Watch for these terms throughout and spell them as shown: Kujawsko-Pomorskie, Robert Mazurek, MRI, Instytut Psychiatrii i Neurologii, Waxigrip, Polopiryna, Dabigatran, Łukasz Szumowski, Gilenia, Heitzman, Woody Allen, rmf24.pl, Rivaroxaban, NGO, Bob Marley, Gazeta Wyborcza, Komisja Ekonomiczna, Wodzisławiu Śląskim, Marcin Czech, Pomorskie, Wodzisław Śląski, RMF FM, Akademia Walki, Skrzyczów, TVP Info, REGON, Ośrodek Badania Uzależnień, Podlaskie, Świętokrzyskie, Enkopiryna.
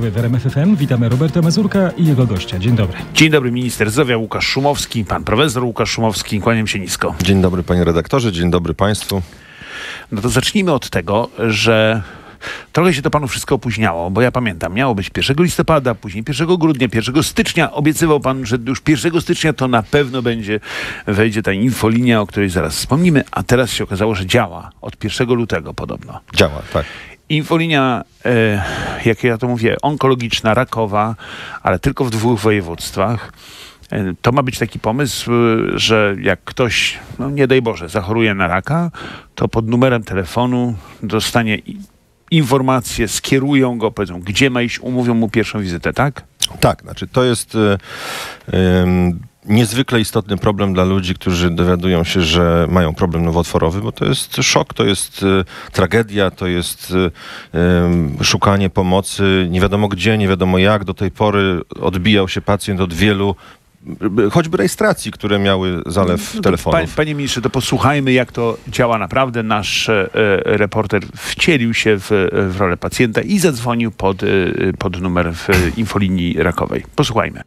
rozmowy w RMF FM. Witamy Roberta Mazurka i jego gościa. Dzień dobry. Dzień dobry, minister zdrowia Łukasz Szumowski, pan profesor Łukasz Szumowski. Kłaniam się nisko. Dzień dobry, panie redaktorze, dzień dobry państwu. No to zacznijmy od tego, że trochę się to panu wszystko opóźniało, bo ja pamiętam, miało być 1 listopada, później 1 grudnia, 1 stycznia. Obiecywał pan, że już 1 stycznia to na pewno wejdzie ta infolinia, o której zaraz wspomnimy, a teraz się okazało, że działa od 1 lutego podobno. Działa, tak. Infolinia, jak ja to mówię, onkologiczna, rakowa, ale tylko w 2 województwach. To ma być taki pomysł, że jak ktoś, no nie daj Boże, zachoruje na raka, to pod numerem telefonu dostanie informacje, skierują go, powiedzą, gdzie ma iść, umówią mu pierwszą wizytę, tak? Tak, znaczy to jest niezwykle istotny problem dla ludzi, którzy dowiadują się, że mają problem nowotworowy, bo to jest szok, to jest tragedia, to jest szukanie pomocy, nie wiadomo gdzie, nie wiadomo jak. Do tej pory odbijał się pacjent od wielu choćby rejestracji, które miały zalew telefonów. Panie ministrze, to posłuchajmy, jak to działa naprawdę. Nasz reporter wcielił się w rolę pacjenta i zadzwonił pod numer w infolinii rakowej. Posłuchajmy.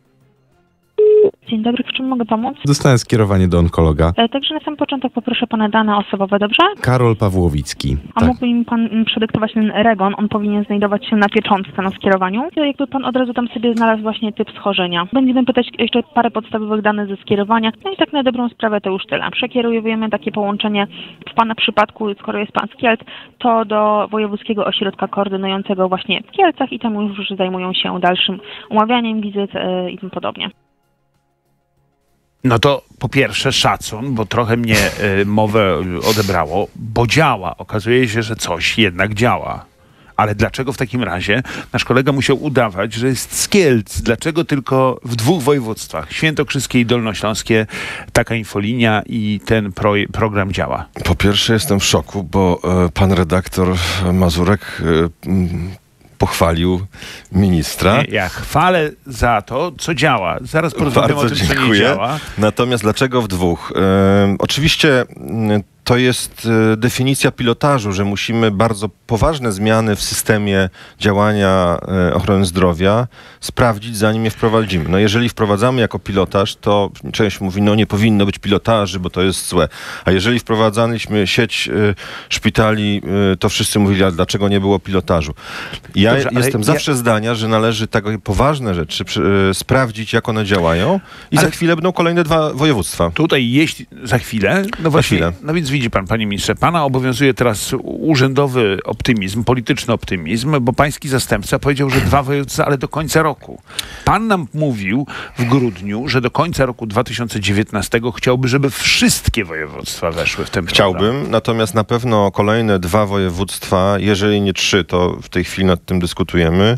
Dzień dobry, w czym mogę pomóc? Dostałem skierowanie do onkologa. Także na sam początek poproszę pana dane osobowe, dobrze? Karol Pawłowicki. A tak. Mógłby mi pan przedyktować ten REGON? On powinien znajdować się na pieczątce na skierowaniu. Jakby pan od razu tam sobie znalazł właśnie typ schorzenia. Będziemy pytać jeszcze parę podstawowych danych ze skierowania. No i tak na dobrą sprawę to już tyle. Przekierowujemy takie połączenie w pana przypadku, skoro jest pan z Kielc, to do Wojewódzkiego Ośrodka Koordynującego właśnie w Kielcach i tam już zajmują się dalszym umawianiem wizyt i tym podobnie. No to po pierwsze szacun, bo trochę mnie mowę odebrało, bo działa. Okazuje się, że coś jednak działa. Ale dlaczego w takim razie nasz kolega musiał udawać, że jest z Kielc? Dlaczego tylko w 2 województwach, świętokrzyskie i dolnośląskie, taka infolinia i ten program działa? Po pierwsze jestem w szoku, bo pan redaktor Mazurek pochwalił ministra. Ja chwalę za to, co działa. Zaraz porozmawiam o tym, co nie działa. Natomiast dlaczego w 2? Oczywiście to jest definicja pilotażu, że musimy bardzo poważne zmiany w systemie działania ochrony zdrowia sprawdzić, zanim je wprowadzimy. No jeżeli wprowadzamy jako pilotaż, to część mówi, no nie powinno być pilotaży, bo to jest złe. A jeżeli wprowadzaliśmy sieć szpitali, to wszyscy mówili, a dlaczego nie było pilotażu? Ja jestem zawsze zdania, że należy takie poważne rzeczy sprawdzić, jak one działają i za chwilę będą kolejne 2 województwa. Tutaj jeśli za chwilę, no właśnie, za chwilę. No więc widzi pan, panie ministrze, pana obowiązuje teraz urzędowy optymizm, polityczny optymizm, bo pański zastępca powiedział, że 2 województwa, ale do końca roku. Pan nam mówił w grudniu, że do końca roku 2019 chciałby, żeby wszystkie województwa weszły w ten program. Chciałbym, natomiast na pewno kolejne 2 województwa, jeżeli nie 3, to w tej chwili nad tym dyskutujemy,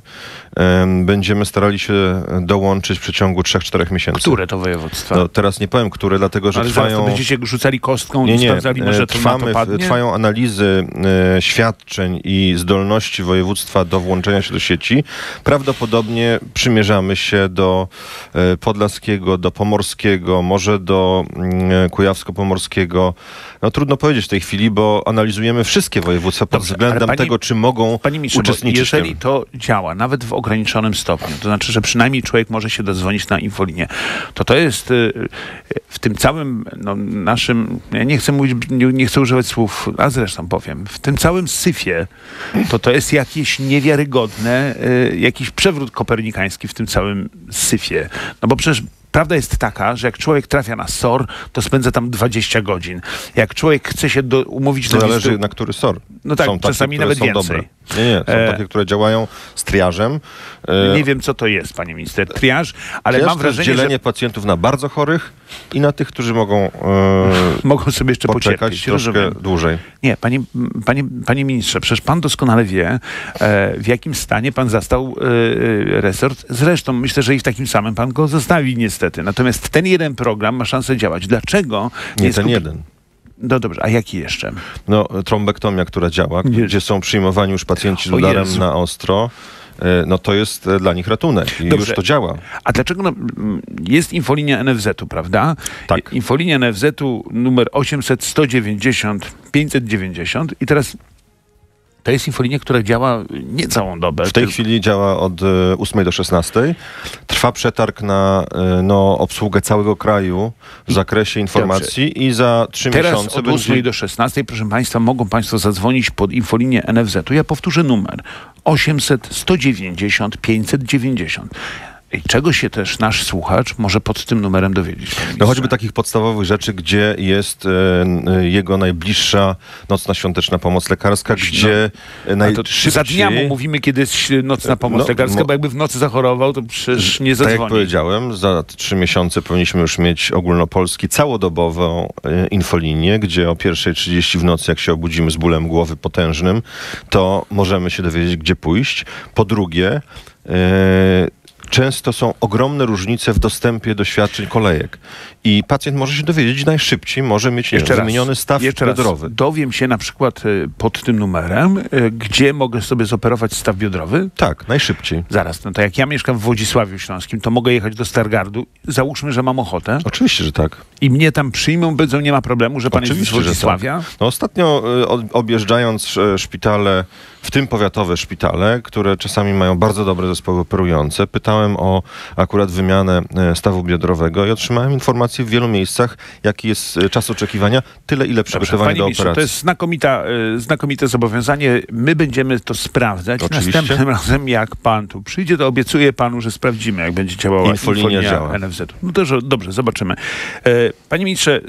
będziemy starali się dołączyć w przeciągu 3-4 miesięcy. Które to województwa? No, teraz nie powiem, które, dlatego że ale trwają... Ale będziecie rzucali kostką i sprawdzali, może trwają analizy świadczeń i zdolności województwa do włączenia się do sieci. Prawdopodobnie przymierzamy się do podlaskiego, do pomorskiego, może do kujawsko-pomorskiego. No trudno powiedzieć w tej chwili, bo analizujemy wszystkie województwa pod względem tego, czy mogą uczestniczyć. Jeżeli to działa, nawet w ograniczonym stopniu, to znaczy, że przynajmniej człowiek może się dodzwonić na infolinię, to jest w tym całym naszym, ja nie chcę mówić, nie chcę używać słów, a zresztą powiem, w tym całym syfie to jest jakieś niewiarygodne, jakiś przewrót kopernikański w tym całym syfie. No bo przecież prawda jest taka, że jak człowiek trafia na SOR, to spędza tam 20 godzin. Jak człowiek chce się umówić do... Zależy na który SOR. No tak, są czasami takie, nawet są więcej. Dobre. Nie, są takie, które działają z triażem. Nie wiem, co to jest, panie minister. Triaż, ale mam wrażenie, dzielenie że... pacjentów na bardzo chorych i na tych, którzy mogą sobie jeszcze poczekać troszkę dłużej. Nie, panie ministrze, przecież pan doskonale wie, w jakim stanie pan zastał resort. Zresztą myślę, że i w takim samym pan go zostawi niestety. Natomiast ten jeden program ma szansę działać. Dlaczego? Nie ten jeden. No dobrze, a jaki jeszcze? No trombektomia, która działa, gdzie są przyjmowani już pacjenci z udarem na ostro. No to jest dla nich ratunek i dobrze, już to działa. A dlaczego jest infolinia NFZ-u, prawda? Tak. Infolinia NFZ-u numer 800 190 590 i teraz To jest infolinia, która działa nie całą dobę. W tej chwili działa od 8 do 16. Trwa przetarg na obsługę całego kraju w zakresie informacji i za 3 miesiące od 8 do 16, proszę Państwa, mogą Państwo zadzwonić pod infolinię NFZ. Tu ja powtórzę numer 800 190 590. I czego się też nasz słuchacz może pod tym numerem dowiedzieć? No choćby takich podstawowych rzeczy, gdzie jest jego najbliższa nocna świąteczna pomoc lekarska, gdzie najszybciej... Za dnia mu mówimy, kiedy jest nocna pomoc lekarska, bo jakby w nocy zachorował, to przecież nie zadzwoni. Tak jak powiedziałem, za 3 miesiące powinniśmy już mieć ogólnopolski, całodobową infolinię, gdzie o 1:30 w nocy, jak się obudzimy z bólem głowy potężnym, to możemy się dowiedzieć, gdzie pójść. Po drugie... Często są ogromne różnice w dostępie do świadczeń kolejek. I pacjent może się dowiedzieć najszybciej, może mieć zmieniony staw biodrowy. Dowiem się na przykład pod tym numerem, gdzie mogę sobie zoperować staw biodrowy? Tak, najszybciej. Zaraz, no to jak ja mieszkam w Wodzisławiu Śląskim, to mogę jechać do Stargardu. Załóżmy, że mam ochotę. Oczywiście, że tak. I mnie tam przyjmą, powiedzą, nie ma problemu, że pan jest z Wodzisławia. Tak. No, ostatnio objeżdżając szpitale, w tym powiatowe szpitale, które czasami mają bardzo dobre zespoły operujące, pytałem o akurat wymianę stawu biodrowego i otrzymałem informację, w wielu miejscach, jaki jest czas oczekiwania, tyle ile przygotowania do operacji. To jest znakomite zobowiązanie. My będziemy to sprawdzać. Oczywiście. Następnym razem, jak pan tu przyjdzie, to obiecuję panu, że sprawdzimy, jak będzie działała infolinia NFZ. No to dobrze, zobaczymy. Panie ministrze,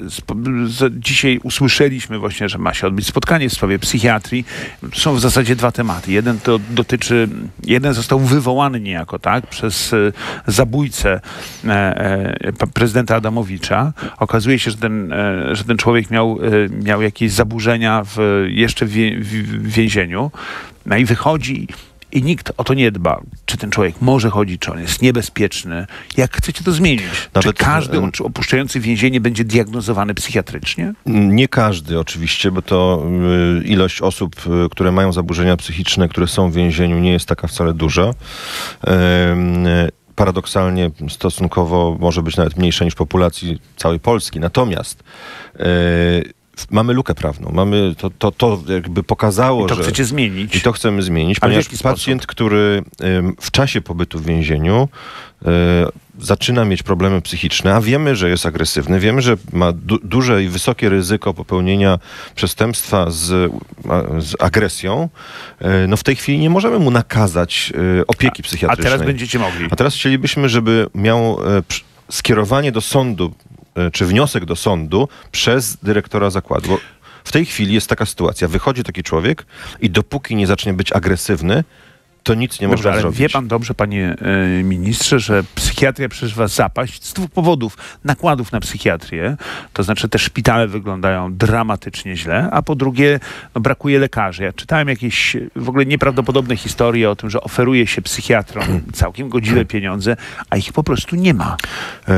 dzisiaj usłyszeliśmy właśnie, że ma się odbyć spotkanie w sprawie psychiatrii. Są w zasadzie 2 tematy. Jeden został wywołany niejako, tak, przez zabójcę prezydenta Adamowicza. Okazuje się, że ten człowiek miał jakieś zaburzenia jeszcze w więzieniu. No i wychodzi i nikt o to nie dba. Czy ten człowiek może chodzić, czy on jest niebezpieczny. Jak chcecie to zmienić? Nawet czy każdy opuszczający więzienie będzie diagnozowany psychiatrycznie? Nie każdy oczywiście, bo to ilość osób, które mają zaburzenia psychiczne, które są w więzieniu, nie jest taka wcale duża. Paradoksalnie stosunkowo może być nawet mniejsza niż populacji całej Polski. Natomiast mamy lukę prawną. Mamy to jakby pokazało, że... I to chcecie zmienić. I to chcemy zmienić, ale ponieważ pacjent, który w czasie pobytu w więzieniu zaczyna mieć problemy psychiczne, a wiemy, że jest agresywny, wiemy, że ma duże i wysokie ryzyko popełnienia przestępstwa z agresją, no w tej chwili nie możemy mu nakazać opieki psychiatrycznej. A teraz będziecie mogli. A teraz chcielibyśmy, żeby miał skierowanie do sądu, czy wniosek do sądu przez dyrektora zakładu. Bo w tej chwili jest taka sytuacja. Wychodzi taki człowiek i dopóki nie zacznie być agresywny, to nic nie można zrobić. Wie pan dobrze, panie ministrze, że psychiatria przeżywa zapaść z 2 powodów. Nakładów na psychiatrię, to znaczy te szpitale wyglądają dramatycznie źle, a po drugie brakuje lekarzy. Ja czytałem jakieś w ogóle nieprawdopodobne historie o tym, że oferuje się psychiatrom całkiem godziwe pieniądze, a ich po prostu nie ma.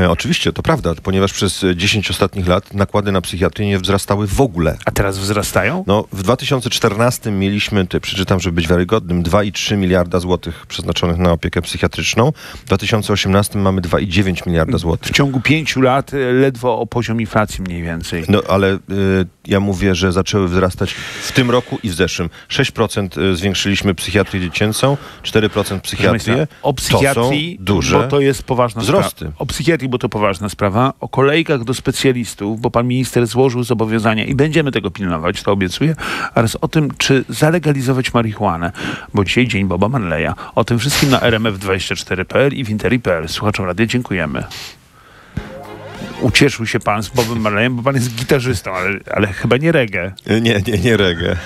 Oczywiście, to prawda, ponieważ przez 10 ostatnich lat nakłady na psychiatrię nie wzrastały w ogóle. A teraz wzrastają? No, w 2014 mieliśmy, tutaj przeczytam, żeby być wiarygodnym, 2,3 miliarda złotych przeznaczonych na opiekę psychiatryczną. W 2018 mamy 2,9 miliarda złotych. W ciągu 5 lat ledwo o poziom inflacji mniej więcej. No ale ja mówię, że zaczęły wzrastać w tym roku i w zeszłym. 6% zwiększyliśmy psychiatrię dziecięcą, 4% psychiatrię. O psychiatrii, to są duże bo to jest poważna wzrosty. Sprawa. O psychiatrii, bo to poważna sprawa. O kolejkach do specjalistów, bo pan minister złożył zobowiązania i będziemy tego pilnować, to obiecuję. Oraz o tym, czy zalegalizować marihuanę, bo dzisiaj dzień Boba Manleya. O tym wszystkim na rmf24.pl i w interi.pl. Słuchaczom radia dziękujemy. Ucieszył się pan z Bobem Marleyem, bo pan jest gitarzystą, ale chyba nie reggae. Nie reggae.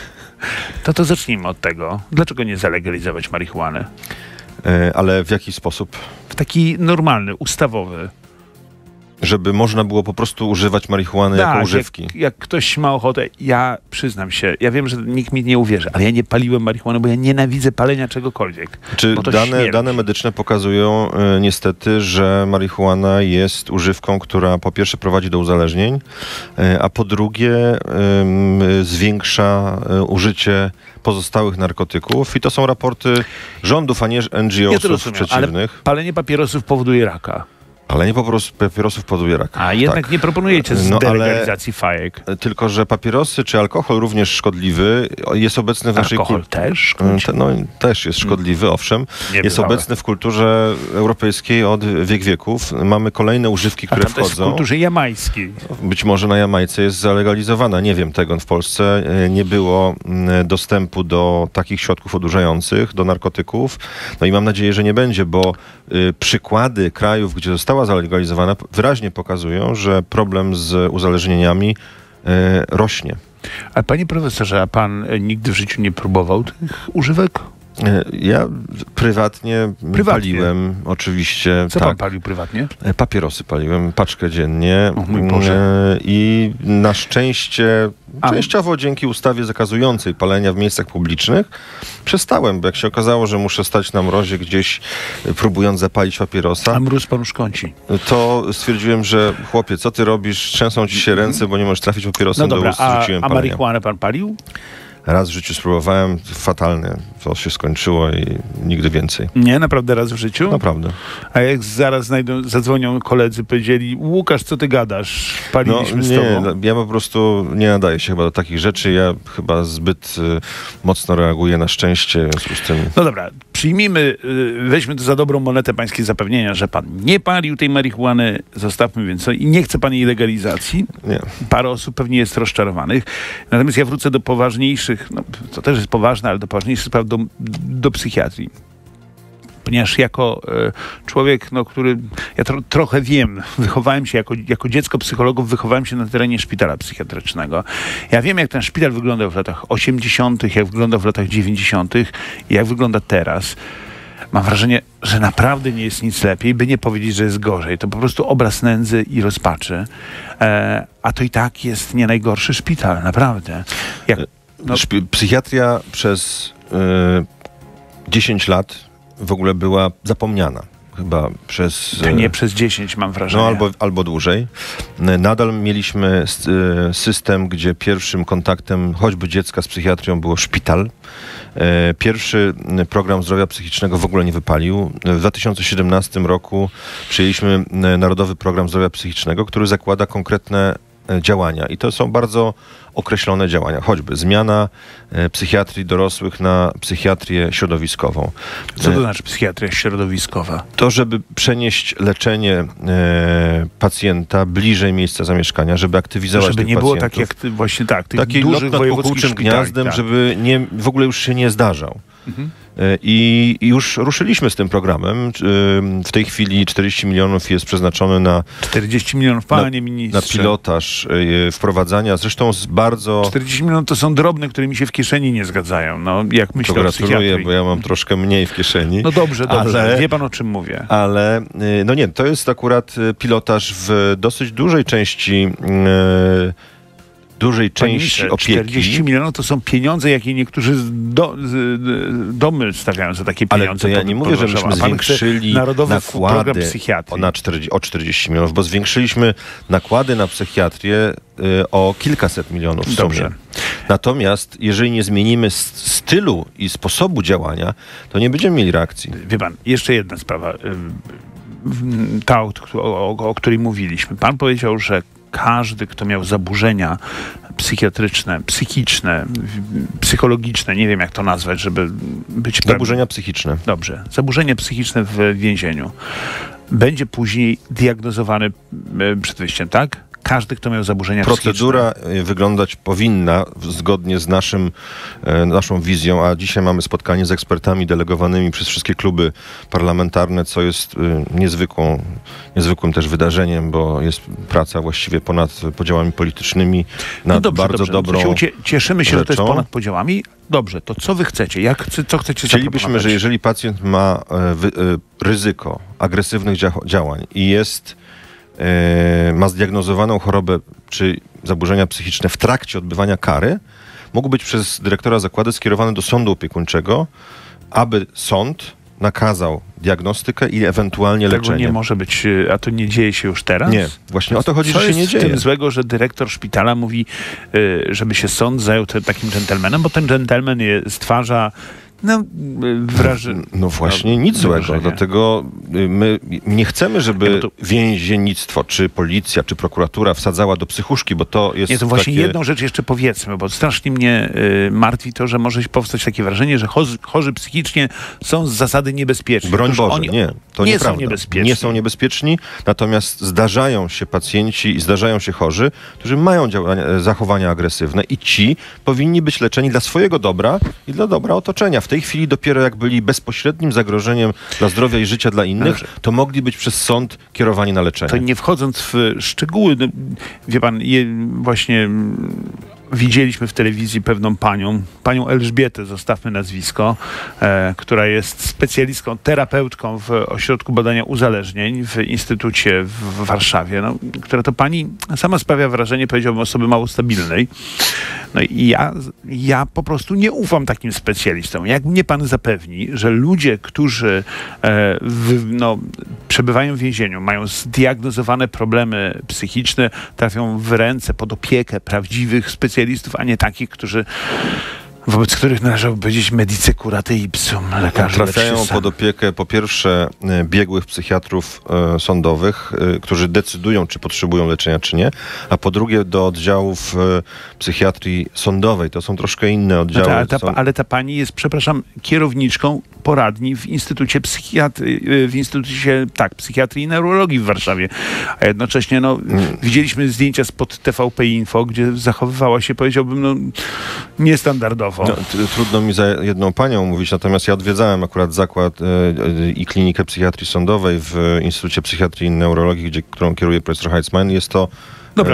To zacznijmy od tego. Dlaczego nie zalegalizować marihuany? Ale w jaki sposób? W taki normalny, ustawowy. Żeby można było po prostu używać marihuany jako używki. Jak ktoś ma ochotę, ja przyznam się, ja wiem, że nikt mi nie uwierzy, ale ja nie paliłem marihuany, bo ja nienawidzę palenia czegokolwiek. Czy dane medyczne pokazują niestety, że marihuana jest używką, która po pierwsze prowadzi do uzależnień, a po drugie zwiększa użycie pozostałych narkotyków i to są raporty rządów, a nie NGO-sów przeciwnych. Ale palenie papierosów powoduje raka. Ale nie po prostu papierosów poduje raka. A jednak nie proponujecie delegalizacji fajek. Tylko że papierosy czy alkohol również szkodliwy jest obecny w naszej kulturze. Alkohol też szkodzi? No, też jest szkodliwy, owszem. Jest obecny w kulturze europejskiej od wiek wieków. Mamy kolejne używki, które wchodzą. Jest w kulturze jamajskiej. Być może na Jamajce jest zalegalizowana. Nie wiem tego. W Polsce nie było dostępu do takich środków odurzających, do narkotyków. No i mam nadzieję, że nie będzie, bo przykłady krajów, gdzie została zalegalizowana, wyraźnie pokazują, że problem z uzależnieniami rośnie. A panie profesorze, a pan nigdy w życiu nie próbował tych używek? Ja prywatnie paliłem, oczywiście. Co pan palił prywatnie? Papierosy paliłem, paczkę dziennie. O mój Boże. I na szczęście, częściowo dzięki ustawie zakazującej palenia w miejscach publicznych, przestałem, bo jak się okazało, że muszę stać na mrozie gdzieś, próbując zapalić papierosa. A mróz panu szkodzi. To stwierdziłem, że chłopie, co ty robisz? Trzęsą ci się ręce, bo nie możesz trafić papierosem do ust. A marihuanę pan palił? Raz w życiu spróbowałem, fatalny. To się skończyło i nigdy więcej. Nie, naprawdę raz w życiu? Naprawdę. A jak zaraz zadzwonią koledzy, powiedzieli: Łukasz, co ty gadasz? Paliliśmy z tobą. Ja po prostu nie nadaję się chyba do takich rzeczy. Ja chyba zbyt mocno reaguję na szczęście. W związku z tym... No dobra, przyjmijmy, weźmy to za dobrą monetę pańskie zapewnienia, że pan nie palił tej marihuany, zostawmy więc i nie chce pan jej legalizacji. Nie. Parę osób pewnie jest rozczarowanych. Natomiast ja wrócę do poważniejszych, to też jest poważne, ale do poważniejszych spraw, do psychiatrii. Ponieważ jako człowiek, który ja trochę wiem, wychowałem się jako dziecko psychologów, wychowałem się na terenie szpitala psychiatrycznego. Ja wiem, jak ten szpital wyglądał w latach 80., jak wyglądał w latach 90. i jak wygląda teraz. Mam wrażenie, że naprawdę nie jest nic lepiej, by nie powiedzieć, że jest gorzej. To po prostu obraz nędzy i rozpaczy. A to i tak jest nie najgorszy szpital, naprawdę. Psychiatria przez 10 lat w ogóle była zapomniana. Chyba przez... To nie przez 10, mam wrażenie. No albo dłużej. Nadal mieliśmy system, gdzie pierwszym kontaktem choćby dziecka z psychiatrią było szpital. Pierwszy program zdrowia psychicznego w ogóle nie wypalił. W 2017 roku przyjęliśmy Narodowy Program Zdrowia Psychicznego, który zakłada konkretne działania. I to są bardzo określone działania. Choćby zmiana psychiatrii dorosłych na psychiatrię środowiskową. Co to znaczy psychiatria środowiskowa? To, żeby przenieść leczenie pacjenta bliżej miejsca zamieszkania, żeby aktywizować pacjentów. Żeby nie było tak jak właśnie taki dużych wojewódzkich szpitali, gniazdem, żeby w ogóle już się nie zdarzał. Mhm. I już ruszyliśmy z tym programem. W tej chwili 40 milionów jest przeznaczone na... 40 milionów, panie ministrze. Na pilotaż wprowadzania. Zresztą z bardzo... 40 milionów to są drobne, które mi się w kieszeni nie zgadzają. No, jak myślę o psychiatrii, bo ja mam troszkę mniej w kieszeni. No dobrze. Ale, wie pan, o czym mówię. Ale, to jest akurat pilotaż w dosyć dużej części... opieki. 40 milionów to są pieniądze, jakie niektórzy domy stawiają za takie pieniądze. Ale ja nie mówię, że myśmy zwiększyli narodowy nakłady o 40 milionów, bo zwiększyliśmy nakłady na psychiatrię o kilkaset milionów w sumie. Dobrze. Natomiast jeżeli nie zmienimy stylu i sposobu działania, to nie będziemy mieli reakcji. Wie pan, jeszcze jedna sprawa, o której mówiliśmy. Pan powiedział, że każdy, kto miał zaburzenia psychiatryczne, psychiczne, psychologiczne, nie wiem jak to nazwać, żeby być... Zaburzenia psychiczne. Dobrze. Zaburzenie psychiczne w więzieniu. Będzie później diagnozowany przed wyjściem, tak? Każdy, kto miał zaburzenia psychiczne. Procedura wyglądać powinna zgodnie z naszą wizją, a dzisiaj mamy spotkanie z ekspertami delegowanymi przez wszystkie kluby parlamentarne, co jest niezwykłym też wydarzeniem, bo jest praca właściwie ponad podziałami politycznymi nad dobrą cieszymy się, rzeczą. Że to jest ponad podziałami. Dobrze, to co wy chcecie? Co chcecie? Chcielibyśmy, że jeżeli pacjent ma ryzyko agresywnych działań i ma zdiagnozowaną chorobę czy zaburzenia psychiczne w trakcie odbywania kary, mógł być przez dyrektora zakładu skierowany do sądu opiekuńczego, aby sąd nakazał diagnostykę i ewentualnie leczenie. Tego nie może być, a to nie dzieje się już teraz? Nie, właśnie o to chodzi, że się nie dzieje. Co jest tym złego, że dyrektor szpitala mówi, żeby się sąd zajął takim dżentelmenem, bo ten dżentelmen stwarza... No właśnie, nic złego. Dlatego my nie chcemy, żeby więziennictwo, czy policja, czy prokuratura wsadzała do psychuszki, bo to jest... Nie, to właśnie takie... jedną rzecz jeszcze powiedzmy, bo strasznie mnie martwi to, że może powstać takie wrażenie, że chorzy psychicznie są z zasady niebezpieczni. Broń Boże, oni... nie. To nie są niebezpieczni. Nie są niebezpieczni, natomiast zdarzają się pacjenci i zdarzają się chorzy, którzy mają zachowania agresywne i ci powinni być leczeni dla swojego dobra i dla dobra otoczenia. W tej chwili dopiero jak byli bezpośrednim zagrożeniem dla zdrowia i życia dla innych, to mogli być przez sąd kierowani na leczenie. To nie wchodząc w szczegóły, no, wie pan, właśnie... Widzieliśmy w telewizji pewną panią Elżbietę, zostawmy nazwisko, która jest specjalistką, terapeutką w Ośrodku Badania Uzależnień w Instytucie w Warszawie, no, która to pani sama sprawia wrażenie, powiedziałbym, osoby mało stabilnej. No i ja po prostu nie ufam takim specjalistom. Jak mnie pan zapewni, że ludzie, którzy przebywają w więzieniu, mają zdiagnozowane problemy psychiczne, trafią w ręce pod opiekę prawdziwych specjalistów, a nie takich, wobec których należałoby powiedzieć medycy kuraty ipsum, lekarze trafiają pod opiekę po pierwsze biegłych psychiatrów sądowych, którzy decydują, czy potrzebują leczenia, czy nie, a po drugie do oddziałów psychiatrii sądowej. To są troszkę inne oddziały. Ale ta pani jest, przepraszam, kierowniczką poradni w Instytucie Psychiatrii i Neurologii w Warszawie. A jednocześnie widzieliśmy zdjęcia spod TVP Info, gdzie zachowywała się, powiedziałbym, niestandardowo. No, trudno mi za jedną panią mówić, natomiast ja odwiedzałem akurat zakład i klinikę psychiatrii sądowej w Instytucie Psychiatrii i Neurologii, którą kieruje profesor Heitzman. Jest to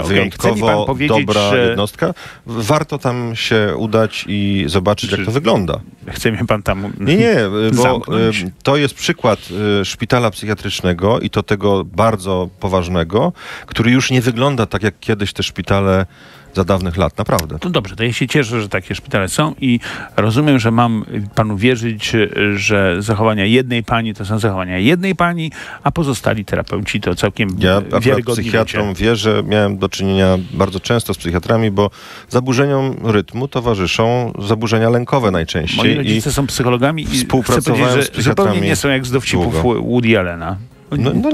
wyjątkowo dobra jednostka. Warto tam się udać i zobaczyć, jak to wygląda. Chce mnie pan tam Nie, bo to jest przykład szpitala psychiatrycznego i to tego bardzo poważnego, który już nie wygląda tak, jak kiedyś te szpitale za dawnych lat, naprawdę. No dobrze, to ja się cieszę, że takie szpitale są i rozumiem, że mam panu wierzyć, że zachowania jednej pani to są zachowania jednej pani, a pozostali terapeuci to całkiem wiarygodni. Ja psychiatrom wierzę, miałem do czynienia bardzo często z psychiatrami, bo zaburzeniom rytmu towarzyszą zaburzenia lękowe najczęściej. Moi rodzice są psychologami i współpracowałem z psychiatrami. Zupełnie nie są jak z dowcipów Woody Allena.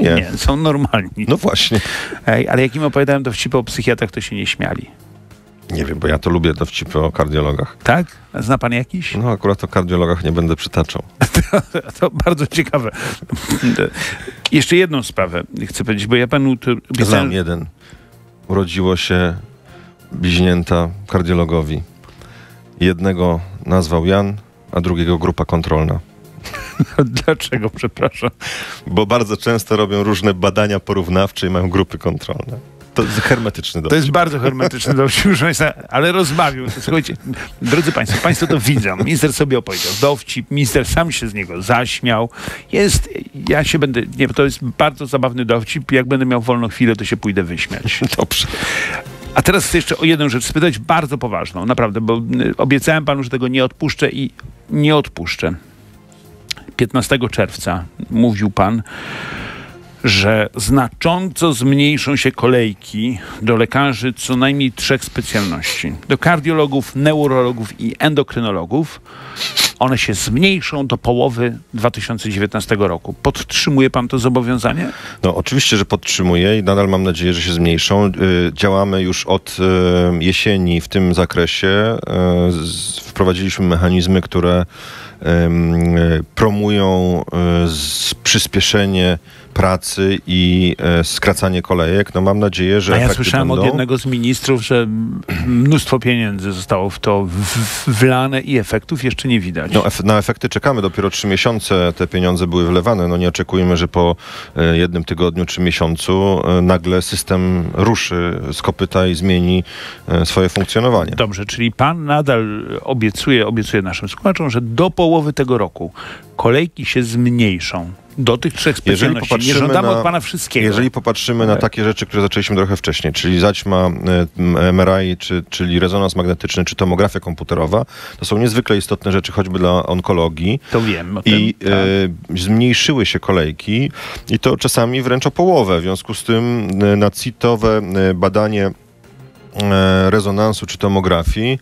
Nie, są normalni. No właśnie. Ale jak im opowiadałem dowcipy o psychiatrach, to się nie śmiali. Nie wiem, bo ja to lubię dowcipy o kardiologach. Tak? Zna pan jakiś? No akurat o kardiologach nie będę przytaczał. To bardzo ciekawe. Jeszcze jedną sprawę chcę powiedzieć, bo ja panu... Znam jeden. Urodziło się bliźnięta kardiologowi. Jednego nazwał Jan, a drugiego grupa kontrolna. Dlaczego, przepraszam? Bo bardzo często robią różne badania porównawcze i mają grupy kontrolne. To jest hermetyczny dowcip. To jest bardzo hermetyczny dowcip, ale rozmawiam. Słuchajcie, drodzy państwo, państwo to widzą. Minister sobie opowiedział dowcip, minister sam się z niego zaśmiał. To jest bardzo zabawny dowcip. Jak będę miał wolną chwilę, to się pójdę wyśmiać. Dobrze. A teraz chcę jeszcze o jedną rzecz spytać, bardzo poważną, naprawdę, bo obiecałem panu, że tego nie odpuszczę i nie odpuszczę. 15 czerwca mówił pan, że znacząco zmniejszą się kolejki do lekarzy co najmniej 3 specjalności. Do kardiologów, neurologów i endokrynologów. One się zmniejszą do połowy 2019 roku. Podtrzymuje pan to zobowiązanie? No oczywiście, że podtrzymuję i nadal mam nadzieję, że się zmniejszą. Działamy już od jesieni w tym zakresie. Wprowadziliśmy mechanizmy, które promują przyspieszenie pracy i skracanie kolejek. No mam nadzieję, że... A ja słyszałem od jednego z ministrów, że mnóstwo pieniędzy zostało w to wlane i efektów jeszcze nie widać. No, na efekty czekamy. Dopiero 3 miesiące te pieniądze były wlewane. No nie oczekujmy, że po jednym tygodniu czy miesiącu nagle system ruszy z kopyta i zmieni swoje funkcjonowanie. Dobrze, czyli pan nadal obiecuje naszym słuchaczom, że do połowy tego roku kolejki się zmniejszą. Do tych 3 specjalności. Nie żądamy od pana wszystkiego. Jeżeli popatrzymy na takie rzeczy, które zaczęliśmy trochę wcześniej, czyli zaćma, MRI, czyli rezonans magnetyczny, czy tomografia komputerowa, to są niezwykle istotne rzeczy, choćby dla onkologii. To wiem. Zmniejszyły się kolejki i to czasami wręcz o połowę. W związku z tym na CIT-owe badanie rezonansu czy tomografii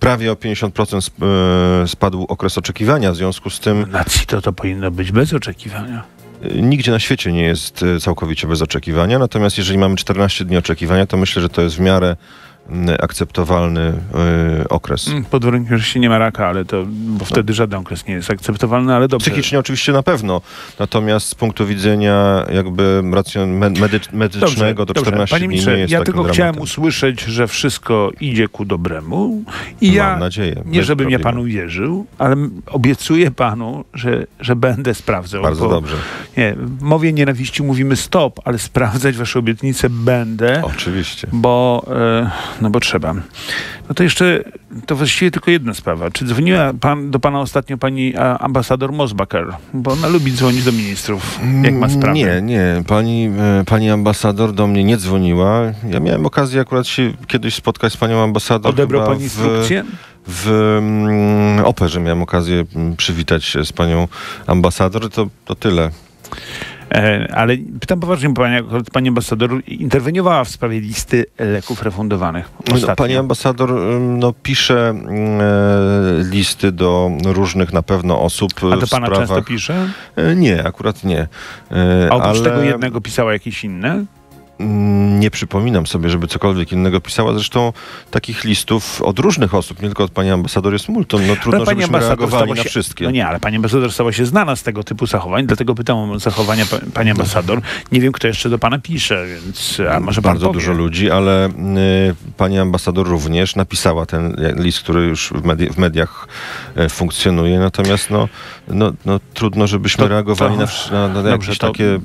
prawie o 50% spadł okres oczekiwania, w złysku z tym... Na CIT to powinno być bez oczekiwania. nigdzie na świecie nie jest całkowicie bez oczekiwania, natomiast jeżeli mamy 14 dni oczekiwania, to myślę, że to jest w miarę akceptowalny okres. Pod warunkiem, że się nie ma raka, ale to bo wtedy żaden okres nie jest akceptowalny, ale dobrze. Psychicznie oczywiście na pewno, natomiast z punktu widzenia jakby medycznego do 14 dni nie jest takim dramatem. Ja tylko chciałem usłyszeć, że wszystko idzie ku dobremu i ja, mam nadzieję, nie żebym ja panu wierzył, ale obiecuję panu, że będę sprawdzał. Bardzo dobrze. Nie, w mowie nienawiści mówimy stop, ale sprawdzać wasze obietnice będę. Oczywiście. Bo trzeba. No to jeszcze, to właściwie tylko jedna sprawa. Czy dzwoniła do pana ostatnio pani ambasador Mosbacher? Bo ona lubi dzwonić do ministrów, jak ma sprawy. Nie. Pani ambasador do mnie nie dzwoniła. Ja miałem okazję akurat się kiedyś spotkać z panią ambasador. Odebrał pani instrukcję? W operze miałem okazję przywitać się z panią ambasador. To tyle. Ale pytam poważnie, bo pani ambasador interweniowała w sprawie listy leków refundowanych. No, pani ambasador pisze listy do różnych na pewno osób. A do pana często pisze? Nie, akurat nie. A oprócz tego jednego pisała jakieś inne? Nie przypominam sobie, żeby cokolwiek innego pisała. Zresztą takich listów od różnych osób, nie tylko od pani ambasador, jest multum. No trudno, żebyśmy reagowali na wszystkie. No nie, ale pani ambasador stała się znana z tego typu zachowań, dlatego pytam o zachowania pani ambasador. Nie wiem, kto jeszcze do pana pisze, więc a może pan powie. Dużo ludzi, ale pani ambasador również napisała ten list, który już w mediach funkcjonuje. Natomiast trudno, żebyśmy reagowali na jakieś takie...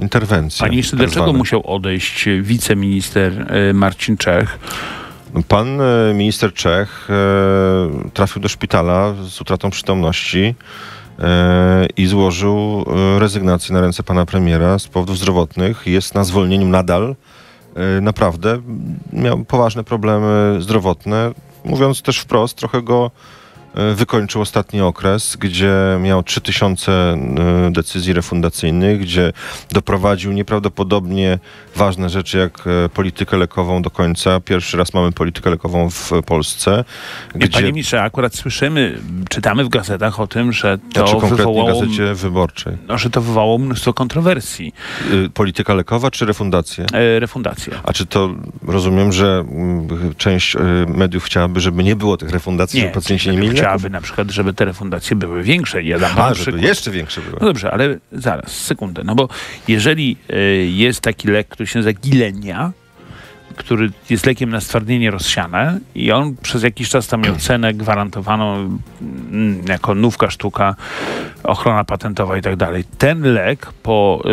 interwencje. Panie ministrze, dlaczego musiał odejść wiceminister Marcin Czech? Pan minister Czech trafił do szpitala z utratą przytomności i złożył rezygnację na ręce pana premiera z powodów zdrowotnych. Jest na zwolnieniu nadal. Naprawdę miał poważne problemy zdrowotne. Mówiąc też wprost, trochę go wykończył ostatni okres, gdzie miał 3000 decyzji refundacyjnych, gdzie doprowadził nieprawdopodobnie ważne rzeczy jak politykę lekową do końca. Pierwszy raz mamy politykę lekową w Polsce. Panie ministrze, akurat słyszymy, czytamy w gazetach o tym, że to wywołało... w Gazecie Wyborczej. No, że to wywołało mnóstwo kontrowersji. Polityka lekowa czy refundacje? Refundacje. A czy to rozumiem, że część mediów chciałaby, żeby nie było tych refundacji, żeby pacjenci nie mieli? Chciałaby na przykład, żeby te refundacje były większe. Ja dam żeby jeszcze większe były. No dobrze, ale zaraz, sekundę. No bo jeżeli jest taki lek, który się nazywa Gilenia, który jest lekiem na stwardnienie rozsiane i on przez jakiś czas tam miał cenę gwarantowaną jako nówka sztuka, ochrona patentowa i tak dalej. Ten lek po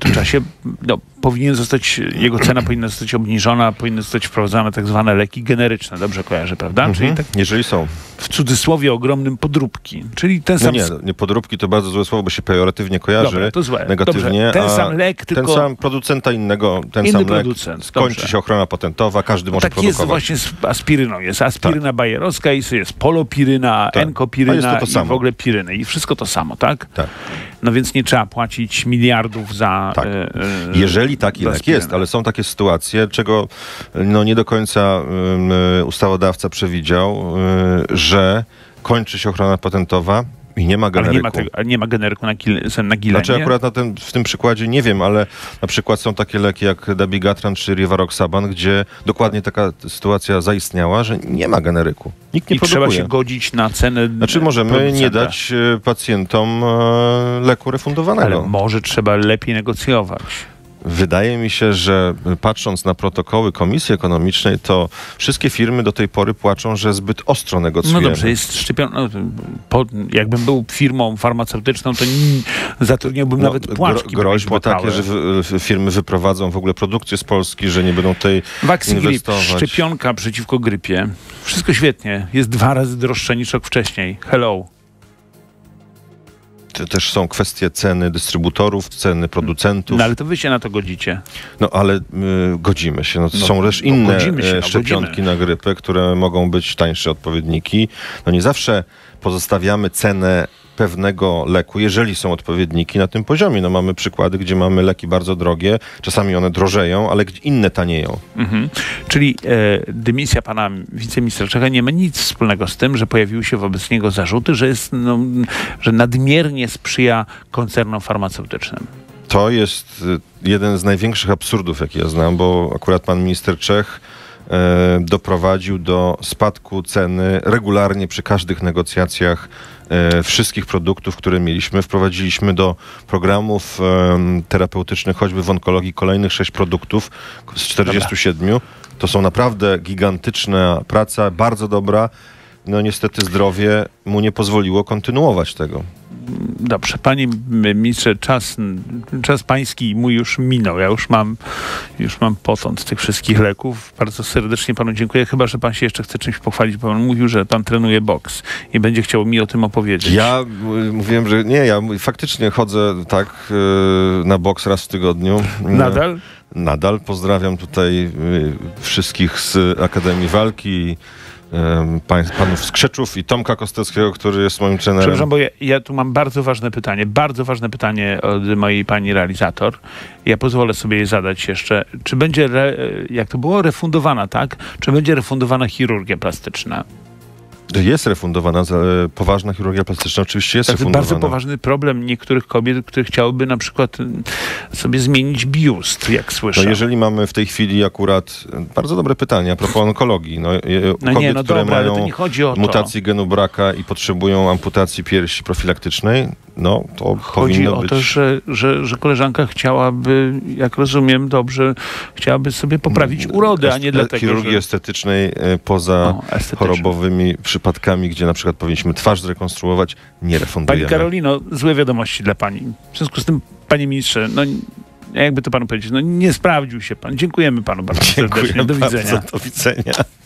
tym czasie powinien zostać, jego cena powinna zostać obniżona, powinny zostać wprowadzane tak zwane leki generyczne. Dobrze kojarzę, prawda? Czyli tak, jeżeli są. W cudzysłowie ogromnym podróbki. Czyli ten sam... Nie, podróbki to bardzo złe słowo, bo się pejoratywnie kojarzy. Dobra, to złe. Negatywnie. Dobrze, ten sam lek, tylko... Ten sam producenta innego, ten sam producent. Kończy się ochrona patentowa, każdy może produkować. Tak jest właśnie z aspiryną. Jest aspiryna bajerowska, jest polopiryna, enkopiryna i w ogóle piryny. I wszystko to samo, tak? Tak. No więc nie trzeba płacić miliardów za... Tak. Jeżeli taki lek jest, ale są takie sytuacje, czego nie do końca ustawodawca przewidział, że kończy się ochrona patentowa i nie ma generyku. Ale nie ma generyku na Gilenie? Znaczy akurat w tym przykładzie nie wiem, ale na przykład są takie leki jak Dabigatran czy Rivaroxaban, gdzie dokładnie taka sytuacja zaistniała, że nie ma generyku. Nikt nie produkuje. Trzeba się godzić na cenę. Znaczy możemy nie dać pacjentom leku refundowanego. Ale może trzeba lepiej negocjować. Wydaje mi się, że patrząc na protokoły Komisji Ekonomicznej, to wszystkie firmy do tej pory płaczą, że zbyt ostro negocjujemy. No dobrze, jest szczepionka. Jakbym był firmą farmaceutyczną, to zatrudniałbym nawet płaczki. Groźby takie, że firmy wyprowadzą w ogóle produkcję z Polski, że nie będą tej inwestować. Waxigrip, szczepionka przeciwko grypie. Wszystko świetnie. Jest 2 razy droższe niż rok wcześniej. Hello. Też są kwestie ceny dystrybutorów, ceny producentów. No ale to wy się na to godzicie. No ale godzimy się. Są też inne szczepionki na grypę, które mogą być tańsze odpowiedniki. Nie zawsze pozostawiamy cenę pewnego leku, jeżeli są odpowiedniki na tym poziomie. No mamy przykłady, gdzie mamy leki bardzo drogie, czasami one drożeją, ale inne tanieją. Mhm. Czyli dymisja pana wiceministra Czecha nie ma nic wspólnego z tym, że pojawiły się wobec niego zarzuty, że jest, no, że nadmiernie sprzyja koncernom farmaceutycznym. To jest jeden z największych absurdów, jakie ja znam, bo akurat pan minister Czech doprowadził do spadku ceny regularnie przy każdych negocjacjach wszystkich produktów, które mieliśmy. Wprowadziliśmy do programów terapeutycznych, choćby w onkologii, kolejnych 6 produktów z 47. Dobra. To są naprawdę gigantyczna praca, bardzo dobra. No niestety zdrowie mu nie pozwoliło kontynuować tego. Dobrze, panie ministrze, czas pański mój już minął. Ja już mam potąd tych wszystkich leków. Bardzo serdecznie panu dziękuję, chyba że pan się jeszcze chce czymś pochwalić, bo pan mówił, że pan trenuje boks i będzie chciał mi o tym opowiedzieć. Ja mówiłem, że nie, ja faktycznie chodzę tak na boks raz w tygodniu. Nadal? Nadal. Pozdrawiam tutaj wszystkich z Akademii Walki, panów Skrzyczów i Tomka Kosteckiego, który jest moim trenerem. Przepraszam, bo ja tu mam bardzo ważne pytanie od mojej pani realizator. Ja pozwolę sobie je zadać jeszcze. Czy będzie, jak to było, refundowana, tak? Czy będzie refundowana chirurgia plastyczna? Jest refundowana, poważna chirurgia plastyczna oczywiście jest refundowana. To jest bardzo poważny problem niektórych kobiet, które chciałyby na przykład sobie zmienić biust, jak słyszę. No jeżeli mamy w tej chwili akurat bardzo dobre pytanie a propos onkologii. Kobiet, które mają mutację genu braka i potrzebują amputacji piersi profilaktycznej, no to powinno być... Chodzi o to, że koleżanka chciałaby, jak rozumiem dobrze, chciałaby sobie poprawić urodę, a nie dlatego, chirurgii estetycznej poza chorobowymi przypadkami, gdzie na przykład powinniśmy twarz zrekonstruować, nie refundujemy. Pani Karolino, złe wiadomości dla pani. W związku z tym, panie ministrze, no jakby to panu powiedzieć, no nie sprawdził się pan. Dziękujemy panu bardzo serdecznie. Do widzenia.